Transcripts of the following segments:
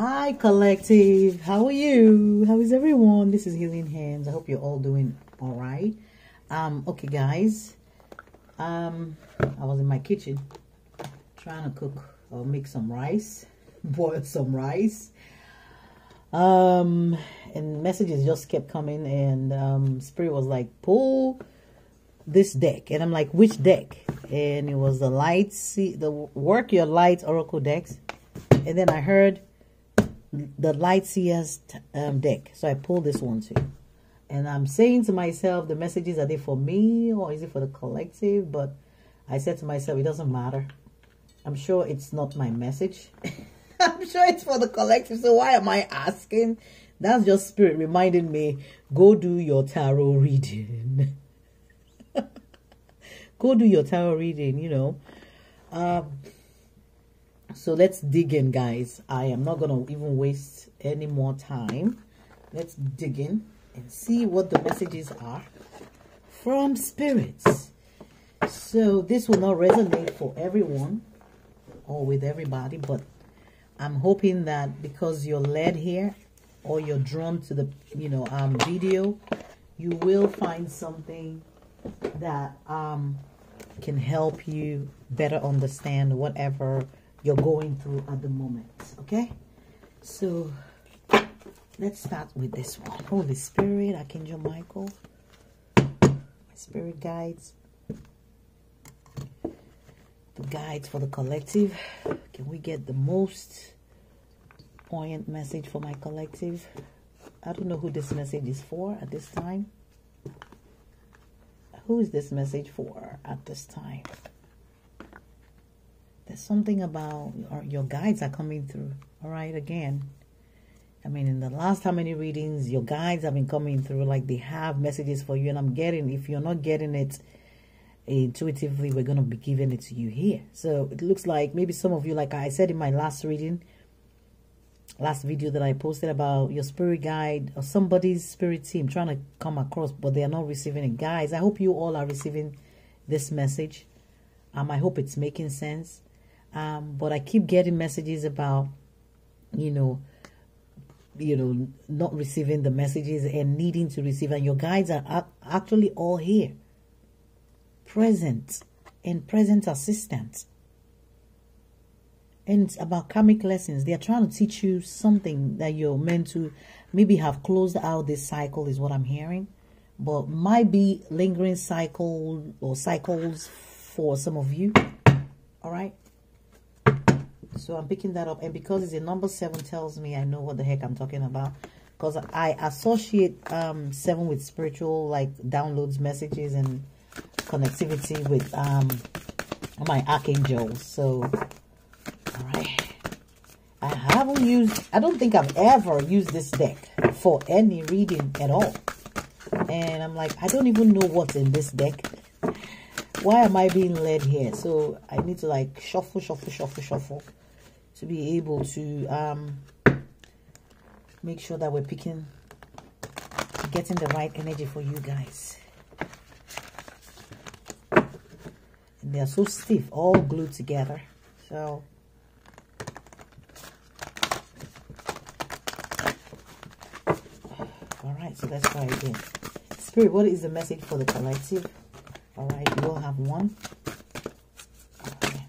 Hi collective, how are you? How is everyone? This is Healing Hands. I hope you're all doing all right. Okay guys, I was in my kitchen trying to cook or make some rice, boil some rice, and messages just kept coming, and Spirit was like, pull this deck. And I'm like, which deck? And it was the Work Your Light Oracle decks. And then I heard the Lightseers deck, so I pulled this one too. And I'm saying to myself, the messages, are they for me or is it for the collective? But I said to myself, it doesn't matter. I'm sure it's not my message. I'm sure it's for the collective, so why am I asking? That's just Spirit reminding me, go do your tarot reading. Go do your tarot reading, you know. So let's dig in, guys. I am not going to even waste any more time. Let's dig in and see what the messages are from spirits. So this will not resonate for everyone or with everybody, but I'm hoping that because you're led here or you're drawn to the, you know, video, you will find something that can help you better understand whatever you're going through at the moment. Okay, so let's start with this one. Holy Spirit, Archangel Michael, my spirit guides, the guides for the collective. Can we get the most poignant message for my collective? I don't know who this message is for at this time. Who is this message for at this time? There's something about, or your guides are coming through. All right, again. I mean, in the last how many readings, your guides have been coming through. Like, they have messages for you. And I'm getting, if you're not getting it intuitively, we're going to be giving it to you here. So it looks like maybe some of you, like I said in my last reading, last video that I posted about your spirit guide or somebody's spirit team trying to come across, but they are not receiving it. Guys, I hope you all are receiving this message. I hope it's making sense. But I keep getting messages about, you know, not receiving the messages and needing to receive. And your guides are actually all here, present and present assistance. And it's about karmic lessons. They are trying to teach you something that you're meant to maybe have closed out this cycle, is what I'm hearing. But might be lingering cycle or cycles for some of you. All right. So I'm picking that up, and because it's a number 7, tells me I know what the heck I'm talking about, because I associate 7 with spiritual, like downloads, messages, and connectivity with my archangels. So, all right, I don't think I've ever used this deck for any reading at all, and I'm like, I don't even know what's in this deck. Why am I being led here? So I need to like shuffle to be able to make sure that we're getting the right energy for you guys. And they are so stiff, all glued together. So all right, so let's try again. Spirit, what is the message for the collective? All right, we'll have one. Okay.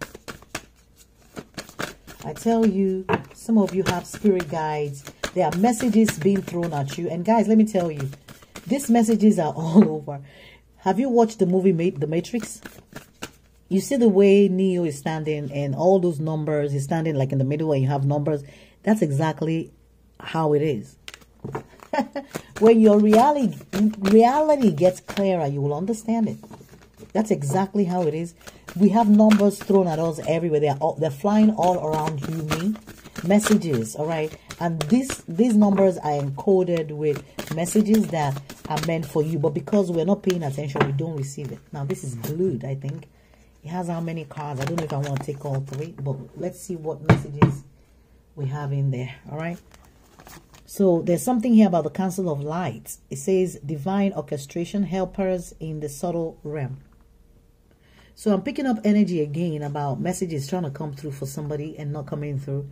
I tell you, some of you have spirit guides. There are messages being thrown at you. And guys, let me tell you, these messages are all over. Have you watched the movie The Matrix? You see the way Neo is standing and all those numbers, he's standing like in the middle and you have numbers. That's exactly how it is. When your reality gets clearer, you will understand it. That's exactly how it is. We have numbers thrown at us everywhere. They're flying all around you, me. Messages, all right? And these numbers are encoded with messages that are meant for you. But because we're not paying attention, we don't receive it. Now, this is glued, I think. It has how many cards? I don't know if I want to take all 3. But let's see what messages we have in there, all right? So there's something here about the Council of Light. It says divine orchestration, helpers in the subtle realm. So I'm picking up energy again about messages trying to come through for somebody and not coming through.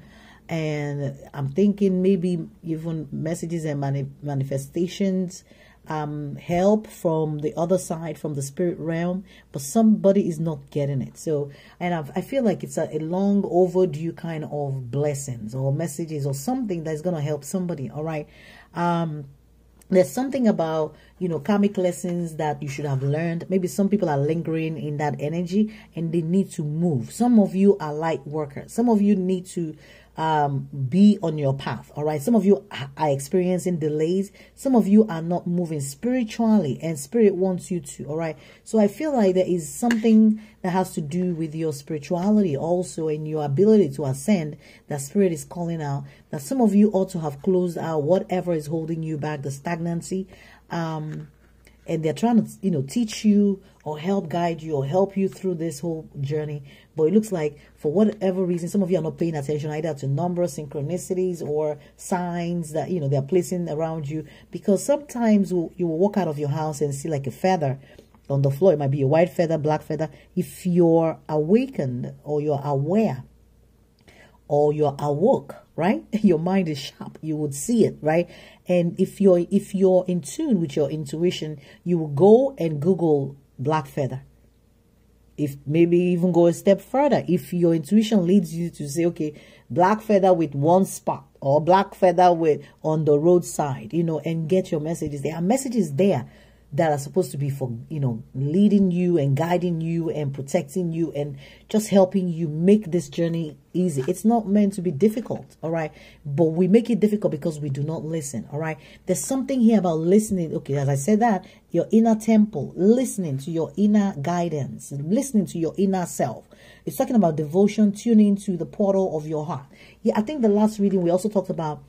And I'm thinking maybe even messages and manifestations, help from the other side, from the spirit realm, but somebody is not getting it. So, and I feel like it's a long overdue kind of blessings or messages or something that's going to help somebody. All right. There's something about, you know, karmic lessons that you should have learned. Maybe some people are lingering in that energy and they need to move. Some of you are light workers. Some of you need to be on your path. All right. Some of you are experiencing delays. Some of you are not moving spiritually and spirit wants you to. All right. So I feel like there is something that has to do with your spirituality also and your ability to ascend that spirit is calling out. That some of you ought to have closed out whatever is holding you back, the stagnancy. And they're trying to, you know, teach you or help guide you or help you through this whole journey. But it looks like for whatever reason, some of you are not paying attention either to numbers, synchronicities, or signs that, you know, they're placing around you. Because sometimes you will walk out of your house and see like a feather on the floor. It might be a white feather, black feather. If you're awakened or you're aware or you're awoke, right? Your mind is sharp. You would see it, right? And if you're in tune with your intuition, you will go and Google black feather. If maybe even go a step further, if your intuition leads you to say, okay, black feather with one spot or black feather with on the roadside, you know, and get your messages. There are messages there that are supposed to be for, you know, leading you and guiding you and protecting you and just helping you make this journey easy. It's not meant to be difficult, all right? But we make it difficult because we do not listen, all right? There's something here about listening. Okay, as I said that, your inner temple, listening to your inner guidance, listening to your inner self. It's talking about devotion, tuning to the portal of your heart. Yeah, I think the last reading we also talked about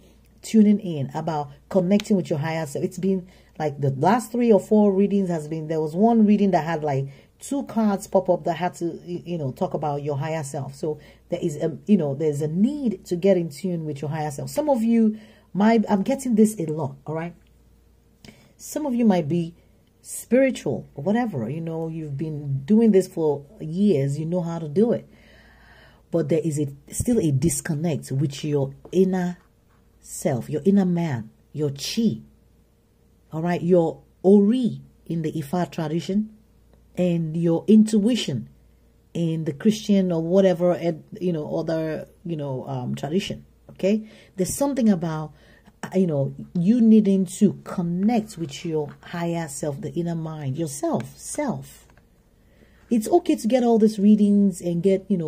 tuning in, about connecting with your higher self. It's been like the last 3 or 4 readings has been, there was one reading that had like 2 cards pop up that had to, you know, talk about your higher self. So there is, you know, there's a need to get in tune with your higher self. Some of you might, I'm getting this a lot, all right? Some of you might be spiritual or whatever, you know, you've been doing this for years, you know how to do it. But there is still a disconnect with your inner self, your inner man, your chi. All right, your Ori in the Ifa tradition and your intuition in the Christian or whatever, you know, other, you know, tradition. Okay, there's something about, you know, you needing to connect with your higher self, the inner mind, yourself, self. It's okay to get all these readings and get, you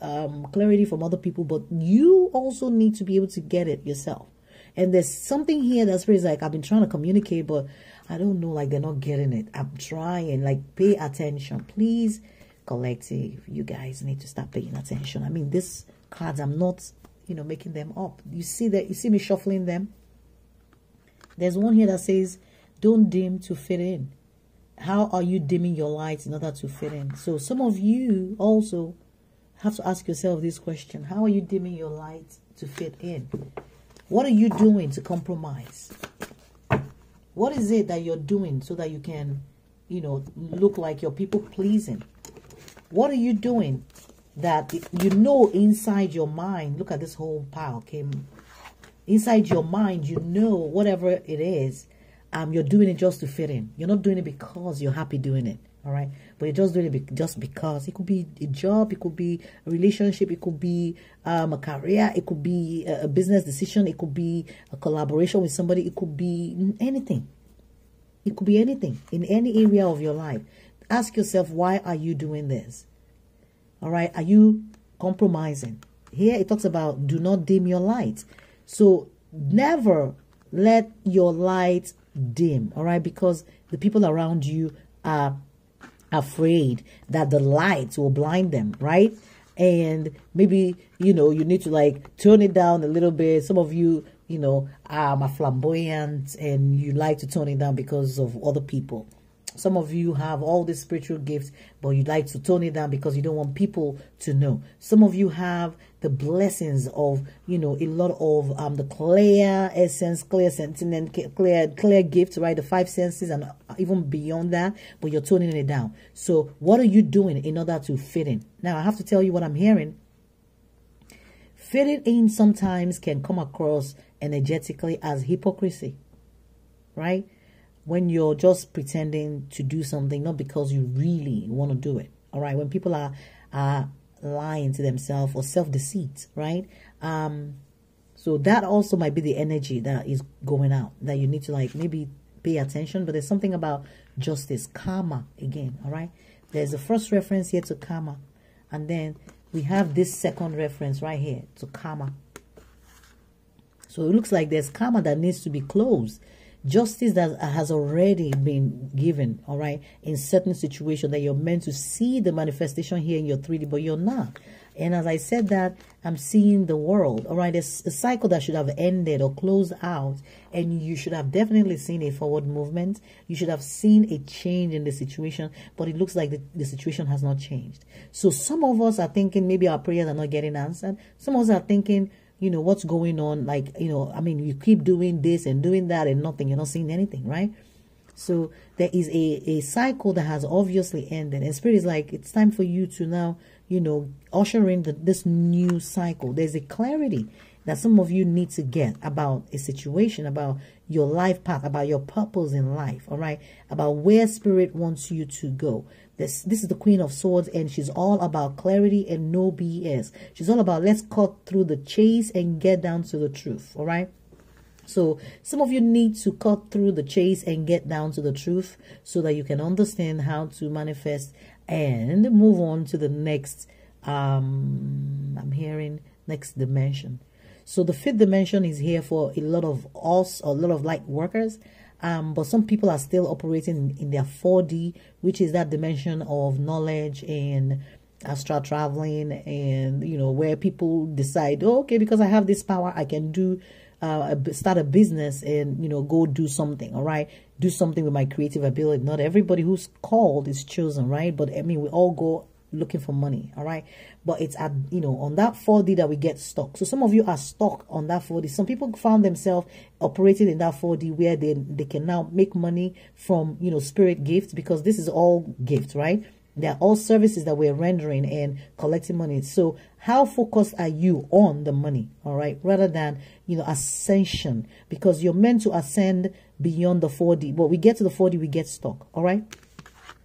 know, clarity from other people, but you also need to be able to get it yourself. And there's something here that's really like, I've been trying to communicate, but I don't know, like they're not getting it. I'm trying, like pay attention. Please, collective, you guys need to start paying attention. I mean, these cards, I'm not, you know, making them up. You see that, you see me shuffling them. There's one here that says, don't dim to fit in. How are you dimming your lights in order to fit in? So some of you also have to ask yourself this question. How are you dimming your light to fit in? What are you doing to compromise? What is it that you're doing so that you can, you know, look like you're people pleasing? What are you doing that, you know, inside your mind, look at this whole pile came. Inside your mind, you know, whatever it is, you're doing it just to fit in. You're not doing it because you're happy doing it. All right. But you're just doing it just because. It could be a job. It could be a relationship. It could be a career. It could be a business decision. It could be a collaboration with somebody. It could be anything. It could be anything in any area of your life. Ask yourself, why are you doing this? All right. Are you compromising? Here it talks about do not dim your light. So never let your light dim. All right. Because the people around you are afraid that the lights will blind them, right? And maybe, you know, you need to like turn it down a little bit. Some of you, you know, are flamboyant and you like to tone it down because of other people. Some of you have all these spiritual gifts, but you'd like to tone it down because you don't want people to know. Some of you have the blessings of, you know, a lot of the clear essence, clear sentiment, clear gifts, right? The 5 senses and even beyond that, but you're toning it down. So what are you doing in order to fit in? Now, I have to tell you what I'm hearing. Fitting in sometimes can come across energetically as hypocrisy, right? When you're just pretending to do something, not because you really want to do it, all right? When people are lying to themselves or self-deceit, right? So that also might be the energy that is going out, that you need to like maybe pay attention. But there's something about justice, karma again, all right? There's the first reference here to karma. And then we have this second reference right here to karma. So it looks like there's karma that needs to be closed. Justice that has already been given, all right, in certain situation that you're meant to see the manifestation here in your 3D, but you're not. And as I said that, I'm seeing the world, all right? There's a cycle that should have ended or closed out, and you should have definitely seen a forward movement. You should have seen a change in the situation, but it looks like the situation has not changed. So some of us are thinking maybe our prayers are not getting answered. Some of us are thinking, you know, what's going on? Like, you know, I mean, you keep doing this and doing that and nothing. You're not seeing anything, right? So there is a cycle that has obviously ended. And Spirit is like, it's time for you to now, you know, usher in this new cycle. There's a clarity that some of you need to get about a situation, about your life path, about your purpose in life, all right? About where Spirit wants you to go. This is the Queen of Swords, and she's all about clarity and no BS. She's all about let's cut through the chase and get down to the truth, all right? So some of you need to cut through the chase and get down to the truth so that you can understand how to manifest and move on to the next, I'm hearing, next dimension. So the fifth dimension is here for a lot of us, a lot of light workers. But some people are still operating in their 4D, which is that dimension of knowledge and astral traveling, and you know, where people decide, oh, okay, because I have this power, I can do start a business and, you know, go do something, all right? Do something with my creative ability. Not everybody who's called is chosen, right? But I mean, we all go looking for money, all right? But it's at, you know, on that 4D that we get stuck. So some of you are stuck on that 4D. Some people found themselves operating in that 4D where they can now make money from, you know, spirit gifts, because this is all gifts, right? They're all services that we're rendering and collecting money. So how focused are you on the money, all right, rather than, you know, ascension, because you're meant to ascend beyond the 4D. But we get to the 4D, we get stuck, all right?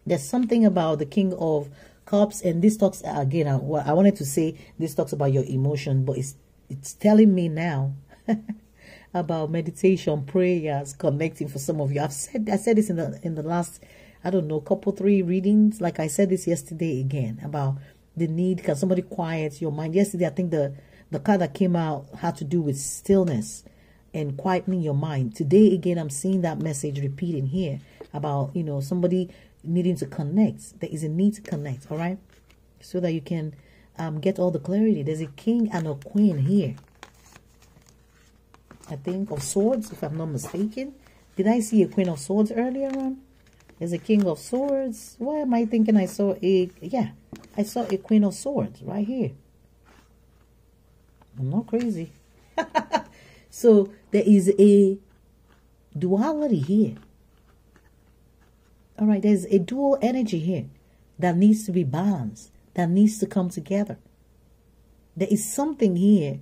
There's something about the King of Cups, and this talks again, I wanted to say this talks about your emotion, but it's telling me now about meditation, prayers, connecting. For some of you, I said this in the last, I don't know, couple 3 readings. Like I said this yesterday again about the need. Can somebody quiet your mind? Yesterday I think the card that came out had to do with stillness and quietening your mind. Today again I'm seeing that message repeating here about, you know, somebody needing to connect. There is a need to connect, all right, so that you can get all the clarity. There's a king and a queen here, I think, of swords, if I'm not mistaken. Did I see a Queen of Swords earlier on? There's a King of Swords. Why am I thinking I saw a, yeah, I saw a Queen of Swords right here. I'm not crazy. So there is a duality here. All right, there's a dual energy here that needs to be balanced, that needs to come together. There is something here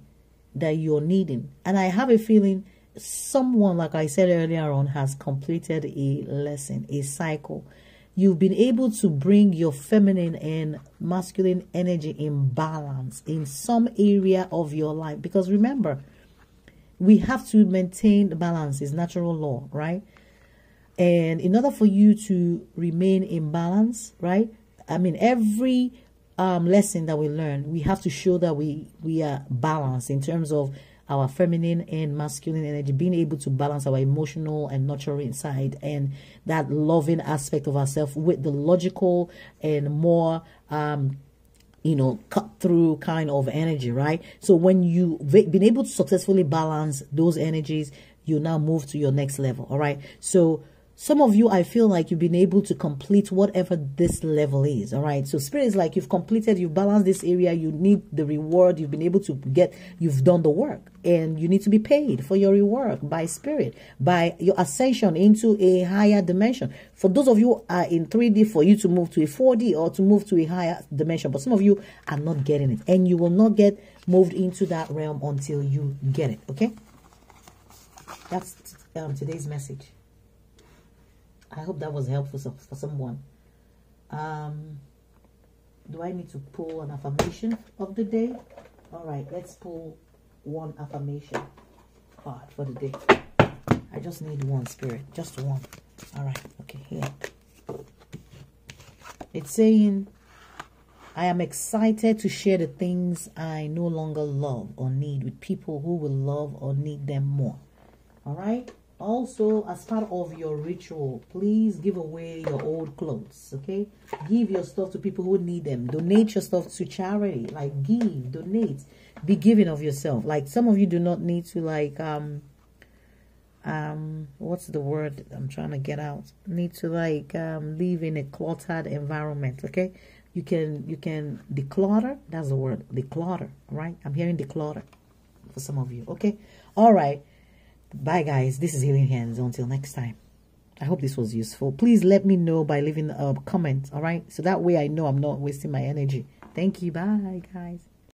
that you're needing. And I have a feeling someone, like I said earlier on, has completed a lesson, a cycle. You've been able to bring your feminine and masculine energy in balance in some area of your life. Because remember, we have to maintain balance. It's natural law, right? And in order for you to remain in balance, right? I mean, every lesson that we learn, we have to show that we are balanced in terms of our feminine and masculine energy, being able to balance our emotional and nurturing side and that loving aspect of ourselves with the logical and more, you know, cut through kind of energy, right? So when you've been able to successfully balance those energies, you now move to your next level, all right? So Some of you, I feel like you've been able to complete whatever this level is, all right? So Spirit is like, you've completed, you've balanced this area, you need the reward, you've been able to get, you've done the work, and you need to be paid for your reward by Spirit, by your ascension into a higher dimension. For those of you who are in 3D, for you to move to a 4D or to move to a higher dimension, but some of you are not getting it, and you will not get moved into that realm until you get it, okay? That's today's message. I hope that was helpful for someone. Do I need to pull an affirmation of the day? All right, let's pull one affirmation card for the day. I just need one, Spirit, just one. All right, okay, here. It's saying, I am excited to share the things I no longer love or need with people who will love or need them more. All right? Also, as part of your ritual, please give away your old clothes, okay? Give your stuff to people who need them. Donate your stuff to charity. Like, give, donate. Be giving of yourself. Like, some of you do not need to, like, what's the word I'm trying to get out? Need to, like, live in a cluttered environment, okay? You can declutter. That's the word, declutter, right? I'm hearing declutter for some of you, okay? All right. Bye guys, this is Healing Hands. Until next time, I hope this was useful. Please let me know by leaving a comment, all right? So that way I know I'm not wasting my energy. Thank you. Bye guys.